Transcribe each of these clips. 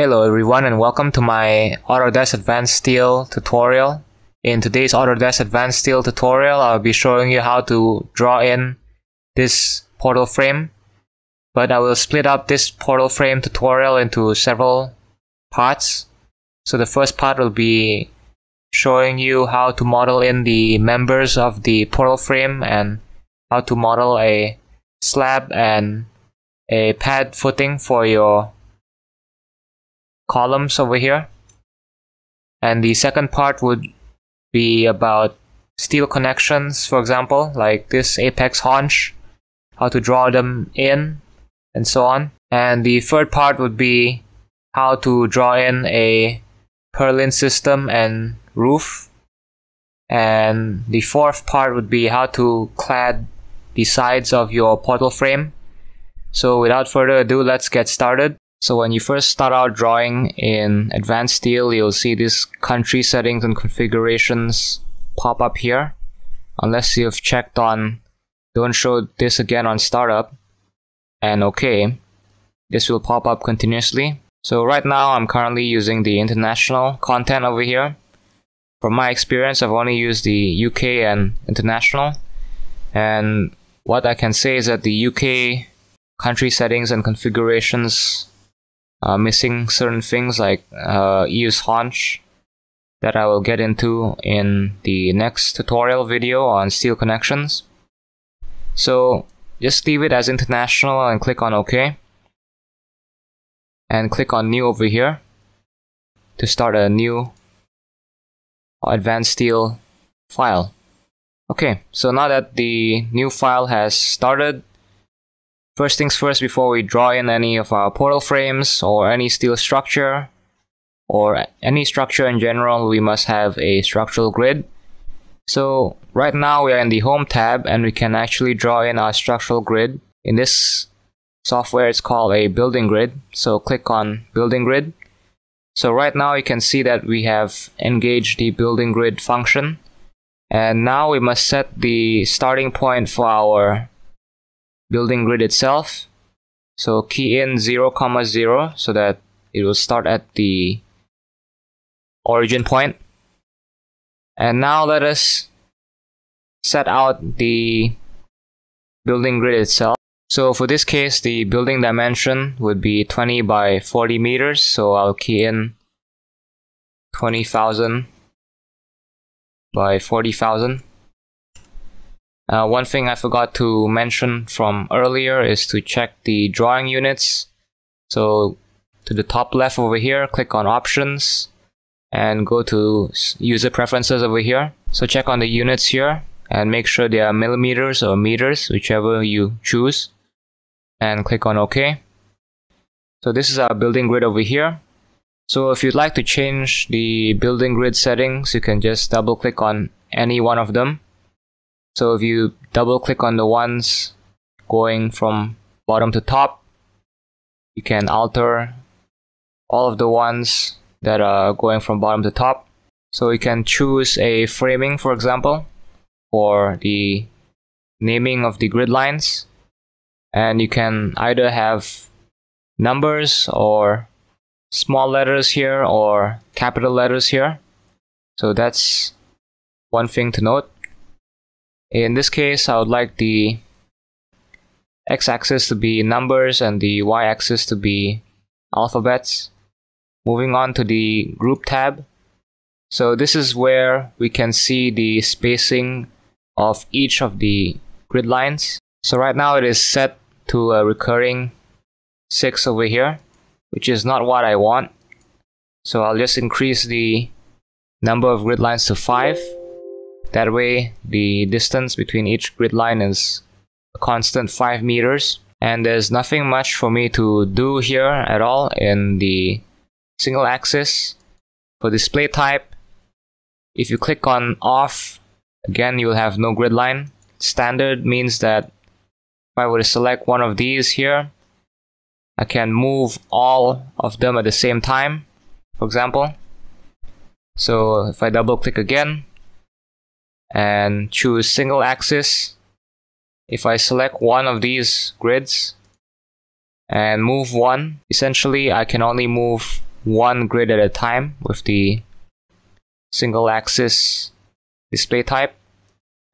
Hello everyone and welcome to my Autodesk Advanced Steel tutorial. In today's Autodesk Advanced Steel tutorial, I'll be showing you how to draw in this portal frame. But I will split up this portal frame tutorial into several parts. So the first part will be showing you how to model in the members of the portal frame and how to model a slab and a pad footing for your columns over here, and the second part would be about steel connections, for example like this apex haunch, how to draw them in and so on. And the third part would be how to draw in a purlin system and roof, and the fourth part would be how to clad the sides of your portal frame. So without further ado, let's get started. So when you first start out drawing in Advanced Steel, you'll see this country settings and configurations pop up here. Unless you've checked on don't show this again on startup. And okay, this will pop up continuously. So right now I'm currently using the international content over here. From my experience, I've only used the UK and international. And what I can say is that the UK country settings and configurations missing certain things like EU's haunch that I will get into in the next tutorial video on steel connections. So just leave it as international and click on OK, and click on new over here to start a new Advanced Steel file. Okay, so now that the new file has started, first things first, before we draw in any of our portal frames or any steel structure or any structure in general, we must have a structural grid. So right now we are in the Home tab and we can actually draw in our structural grid. In this software, it's called a building grid. So click on building grid. So right now you can see that we have engaged the building grid function. And now we must set the starting point for our building grid itself. So key in 0,0 so that it will start at the origin point. And now let us set out the building grid itself. So for this case, the building dimension would be 20 by 40 meters. So I'll key in 20,000 by 40,000. One thing I forgot to mention from earlier is to check the drawing units. So to the top left over here, click on options and go to user preferences over here. So check on the units here and make sure they are millimeters or meters, whichever you choose, and click on OK. So this is our building grid over here. So if you'd like to change the building grid settings, you can just double click on any one of them. So if you double click on the ones going from bottom to top, you can alter all of the ones that are going from bottom to top. So you can choose a framing, for example, for the naming of the grid lines. And you can either have numbers or small letters here or capital letters here. So that's one thing to note. In this case, I would like the x-axis to be numbers and the y-axis to be alphabets. Moving on to the Group tab. So this is where we can see the spacing of each of the grid lines. So right now it is set to a recurring 6 over here, which is not what I want. So I'll just increase the number of grid lines to 5. That way, the distance between each grid line is a constant 5 meters. And there's nothing much for me to do here at all in the single axis. For display type, if you click on off, again, you'll have no grid line. Standard means that if I were to select one of these here, I can move all of them at the same time, for example. So if I double click again and choose single axis, if I select one of these grids and move one, essentially I can only move one grid at a time with the single axis display type.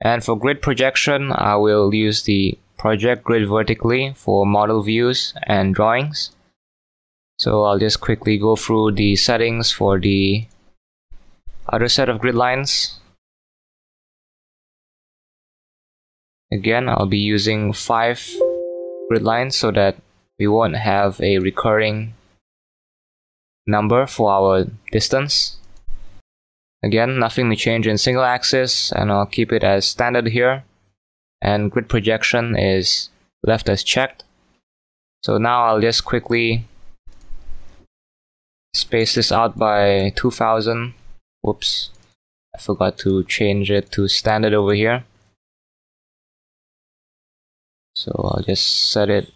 And for grid projection, I will use the project grid vertically for model views and drawings. So I'll just quickly go through the settings for the other set of grid lines. Again, I'll be using 5 grid lines so that we won't have a recurring number for our distance. Again, nothing to change in single axis, and I'll keep it as standard here. And grid projection is left as checked. So now I'll just quickly space this out by 2000. Whoops, I forgot to change it to standard over here. So I'll just set it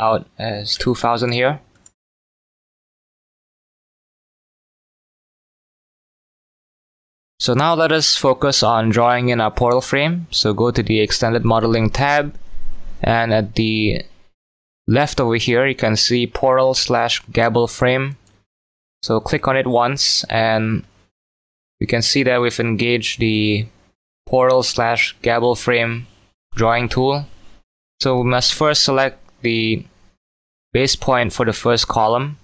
out as 2000 here. So now let us focus on drawing in our portal frame. So go to the extended modeling tab, and at the left over here you can see portal slash gable frame. So click on it once and you can see that we've engaged the portal slash gable frame drawing tool. So we must first select the base point for the first column.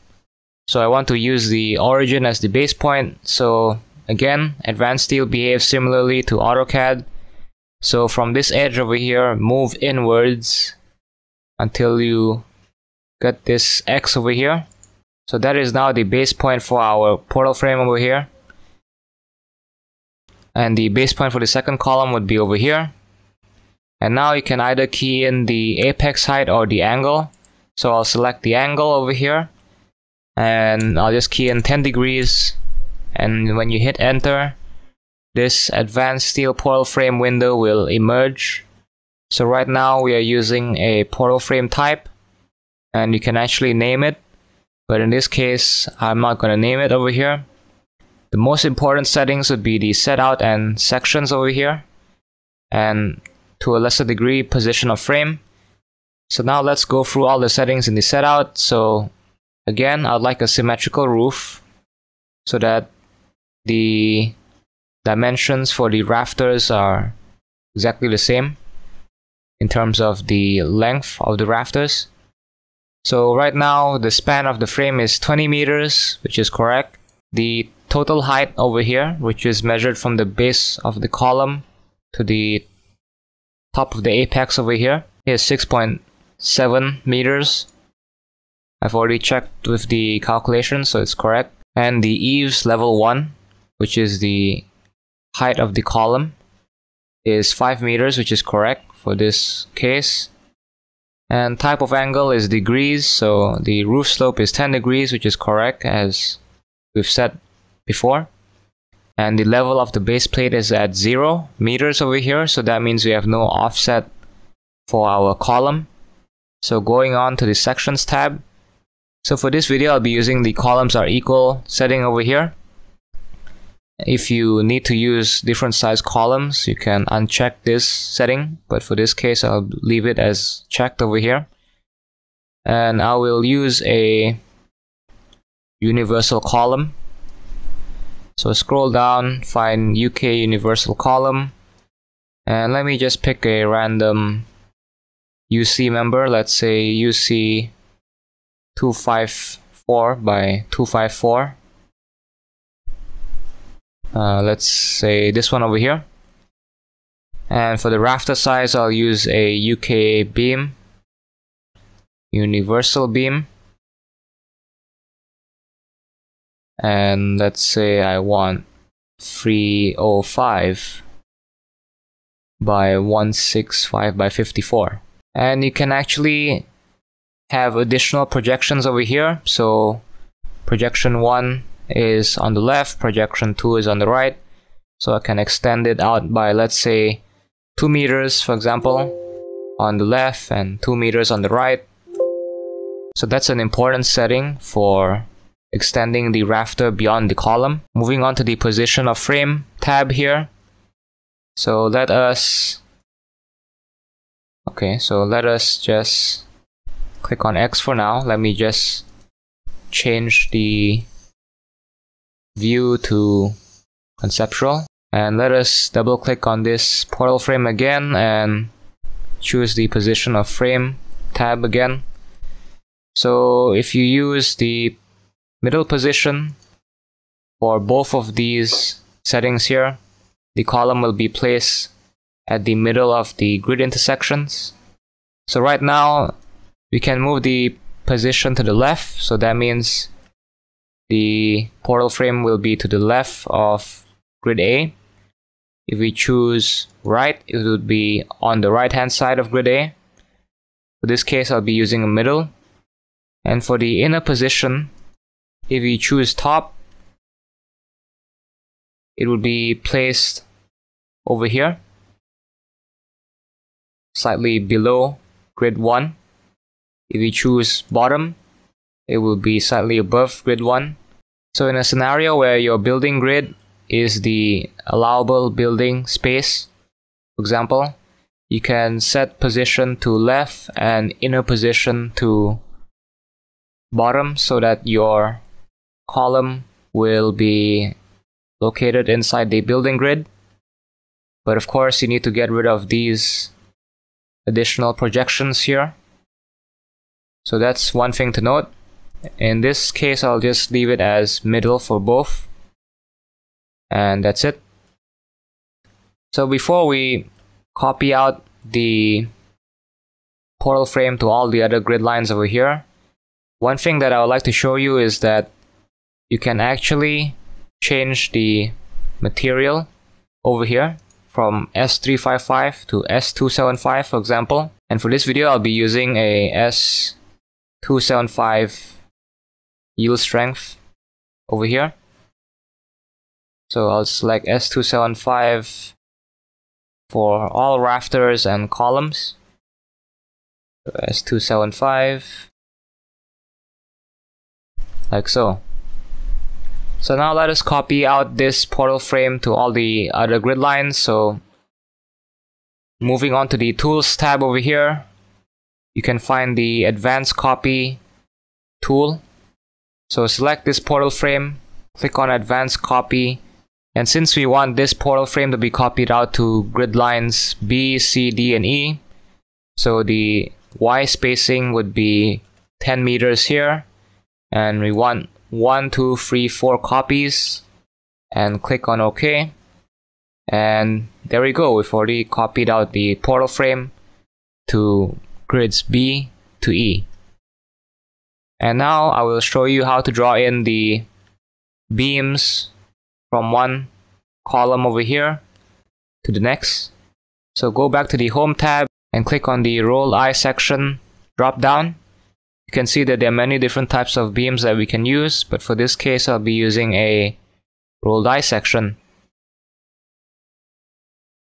So I want to use the origin as the base point. So again, Advanced Steel behaves similarly to AutoCAD. So from this edge over here, move inwards until you get this X over here. So that is now the base point for our portal frame over here. And the base point for the second column would be over here. And now you can either key in the apex height or the angle. So I'll select the angle over here. And I'll just key in 10 degrees. And when you hit enter, this Advanced Steel portal frame window will emerge. So right now we are using a portal frame type, and you can actually name it, but in this case I'm not going to name it over here. The most important settings would be the set out and sections over here, and to a lesser degree position of frame. So now let's go through all the settings in the set out. So again, I'd like a symmetrical roof so that the dimensions for the rafters are exactly the same in terms of the length of the rafters. So right now the span of the frame is 20 meters, which is correct. The total height over here, which is measured from the base of the column to the top of the apex over here, is 6.7 meters. I've already checked with the calculation, so it's correct. And the eaves level 1, which is the height of the column, is 5 meters, which is correct for this case. And type of angle is degrees, so the roof slope is 10 degrees, which is correct as we've said before. And the level of the base plate is at 0 meters over here, so that means we have no offset for our column. So going on to the sections tab. So for this video, I'll be using the columns are equal setting over here. If you need to use different size columns, you can uncheck this setting, but for this case, I'll leave it as checked over here. And I will use a universal column. So scroll down, find UK universal column, and let me just pick a random UC member. Let's say UC 254 by 254. Let's say this one over here. And for the rafter size, I'll use a UK beam, universal beam. And let's say I want 305 by 165 by 54. And you can actually have additional projections over here. So projection 1 is on the left, projection 2 is on the right. So I can extend it out by, let's say, 2 meters, for example, on the left and 2 meters on the right. So that's an important setting for extending the rafter beyond the column. Moving on to the position of frame tab here. So let us just click on X for now. Let me just change the view to conceptual, and let us double click on this portal frame again and choose the position of frame tab again. So if you use the middle position for both of these settings here, the column will be placed at the middle of the grid intersections. So right now we can move the position to the left, so that means the portal frame will be to the left of grid A. If we choose right, it would be on the right hand side of grid A. For this case, I'll be using a middle. And for the inner position, if we choose top, it would be placed over here, slightly below grid 1. If we choose bottom, it will be slightly above grid 1. So in a scenario where your building grid is the allowable building space, for example, you can set position to left and inner position to bottom so that your column will be located inside the building grid. But of course, you need to get rid of these additional projections here. So that's one thing to note. In this case, I'll just leave it as middle for both, and that's it. So before we copy out the portal frame to all the other grid lines over here, one thing that I would like to show you is that you can actually change the material over here from S355 to S275, for example. And for this video, I'll be using a S275 yield strength over here. So I'll select S275 for all rafters and columns. So S275, like so. So now let us copy out this portal frame to all the other grid lines. So moving on to the Tools tab over here, you can find the Advanced Copy tool. So select this portal frame, click on Advanced Copy, and since we want this portal frame to be copied out to grid lines B, C, D, and E, so the Y spacing would be 10 meters here, and we want 1, 2, 3, 4 copies, and click on OK. And there we go, we've already copied out the portal frame to grids B to E. And now I will show you how to draw in the beams from one column over here to the next. So go back to the Home tab and click on the Roll Eye section drop down. You can see that there are many different types of beams that we can use, but for this case I'll be using a rolled eye section.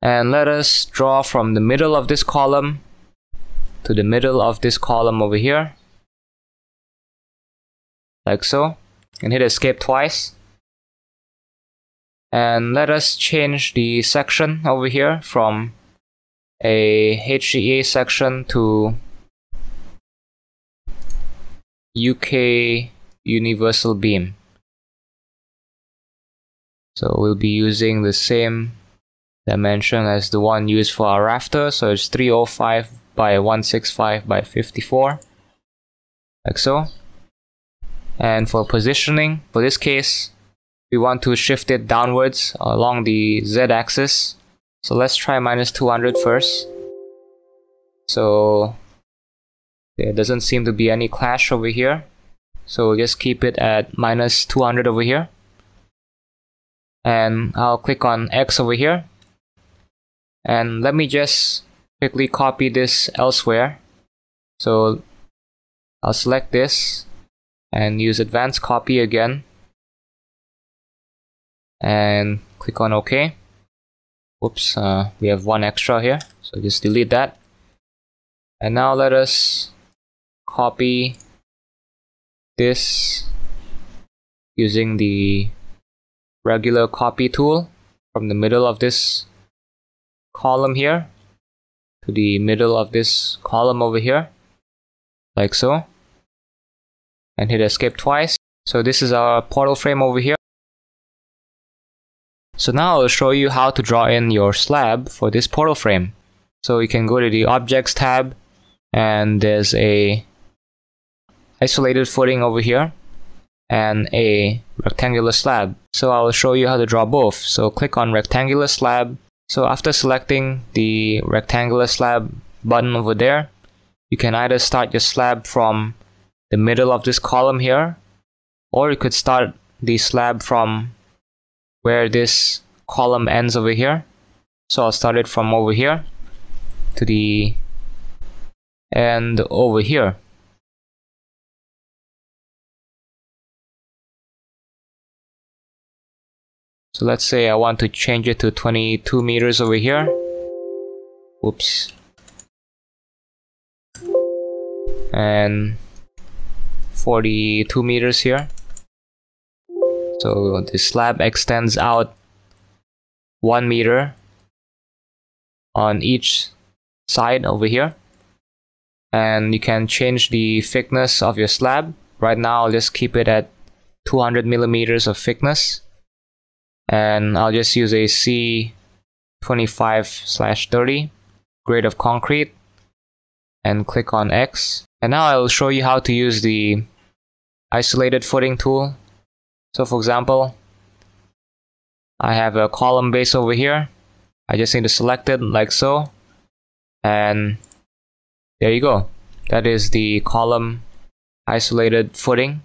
And let us draw from the middle of this column to the middle of this column over here, like so, and hit escape twice. And let us change the section over here from a HEA section to UK universal beam. So we'll be using the same dimension as the one used for our rafter, so it's 305 by 165 by 54, like so. And for positioning, for this case, we want to shift it downwards along the z-axis. So let's try -200 first. So there doesn't seem to be any clash over here, so we'll just keep it at -200 over here. And I'll click on X over here. And let me just quickly copy this elsewhere. So I'll select this and use Advanced Copy again and click on OK. Whoops, we have one extra here, so just delete that. And now let us copy this using the regular copy tool from the middle of this column here to the middle of this column over here, like so. and hit escape twice. So this is our portal frame over here. So now I'll show you how to draw in your slab for this portal frame. So you can go to the objects tab, and there's a isolated footing over here and a rectangular slab. So I'll show you how to draw both. So click on rectangular slab. So after selecting the rectangular slab button over there, you can either start your slab from the middle of this column here, or you could start the slab from where this column ends over here. So I'll start it from over here to the end over here. So let's say I want to change it to 22 meters over here. Oops. And 42 meters here. So the slab extends out 1 meter on each side over here. And you can change the thickness of your slab. Right now I'll just keep it at 200 millimeters of thickness. And I'll just use a C 25 slash 30 grade of concrete and click on X. And now I'll show you how to use the isolated footing tool. So for example, I have a column base over here. I just need to select it like so. And there you go. That is the column isolated footing.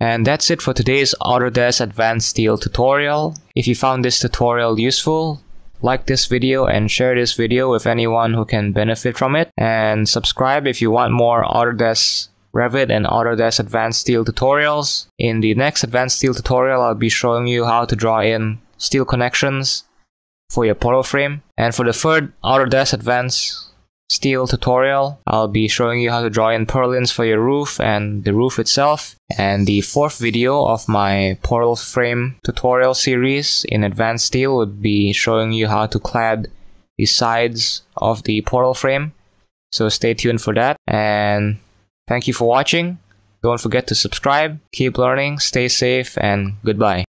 And that's it for today's Autodesk Advanced Steel tutorial. If you found this tutorial useful, like this video and share this video with anyone who can benefit from it. And subscribe if you want more Autodesk Revit and Autodesk Advanced Steel tutorials. In the next Advanced Steel tutorial, I'll be showing you how to draw in steel connections for your portal frame. And for the third Autodesk Advanced Steel tutorial, I'll be showing you how to draw in purlins for your roof and the roof itself. And the fourth video of my portal frame tutorial series in Advanced Steel would be showing you how to clad the sides of the portal frame. So stay tuned for that, and thank you for watching. Don't forget to subscribe, keep learning, stay safe, and goodbye.